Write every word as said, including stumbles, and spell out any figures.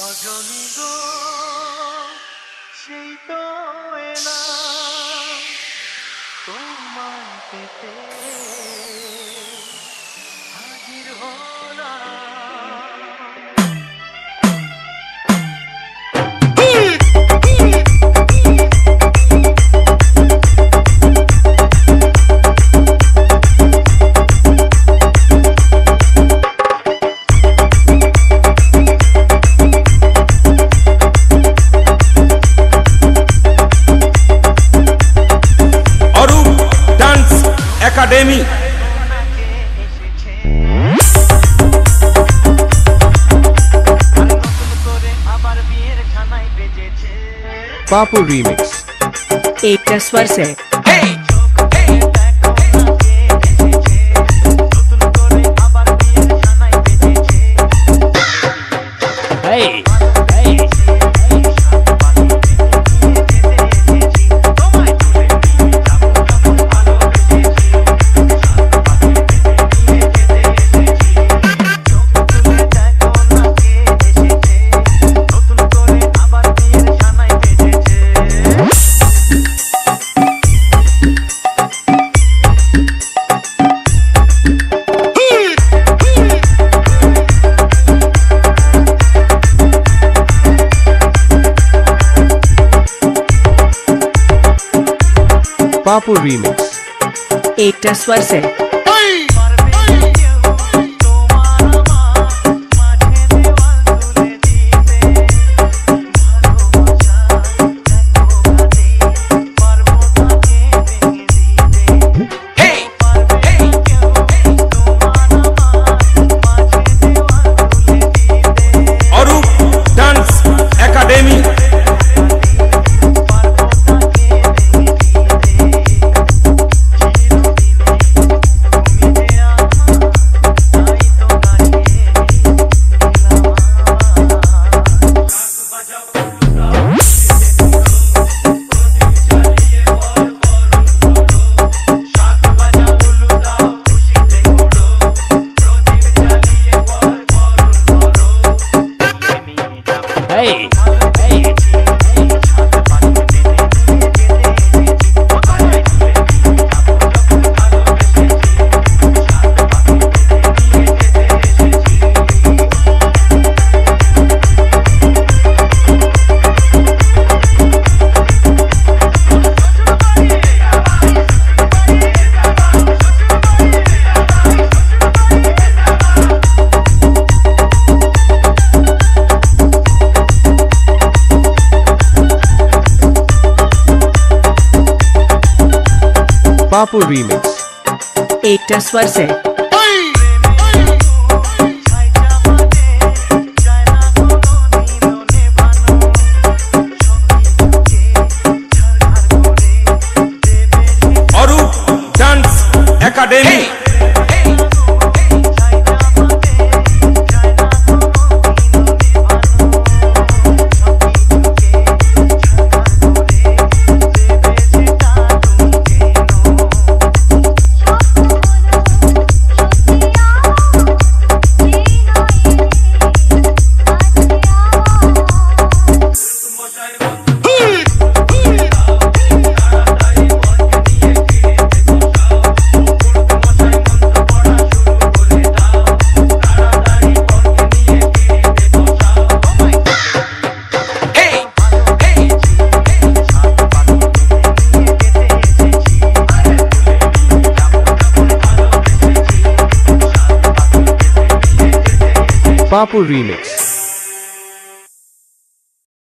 রজনী গো সেই তো এলাম তোমার পেতে হাজির হলাম। Academy Papu Remix Ekta Swar Se Hey! Hey! Papu Remix Ekta Swar Se Hey! Papu Remix Ekta Swar Se Papu Remix